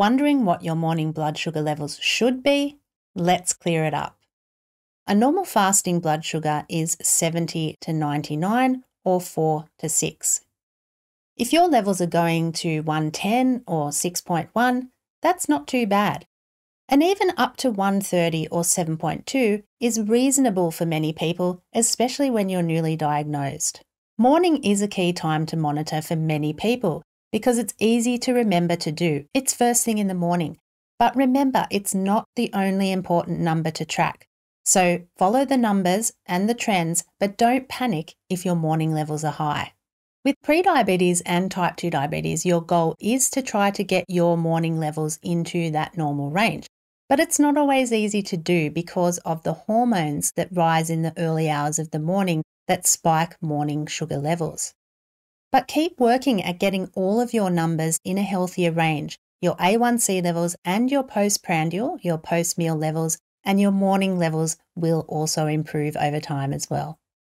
Wondering what your morning blood sugar levels should be? Let's clear it up. A normal fasting blood sugar is 70 to 99 or 4 to 6. If your levels are going to 110 or 6.1, that's not too bad. And even up to 130 or 7.2 is reasonable for many people, especially when you're newly diagnosed. Morning is a key time to monitor for many people because it's easy to remember to do. It's first thing in the morning. But remember, it's not the only important number to track. So follow the numbers and the trends, but don't panic if your morning levels are high. With prediabetes and type 2 diabetes, your goal is to try to get your morning levels into that normal range. But it's not always easy to do because of the hormones that rise in the early hours of the morning that spike morning sugar levels. But keep working at getting all of your numbers in a healthier range, your A1C levels and your postprandial, your post-meal levels, and your morning levels will also improve over time as well.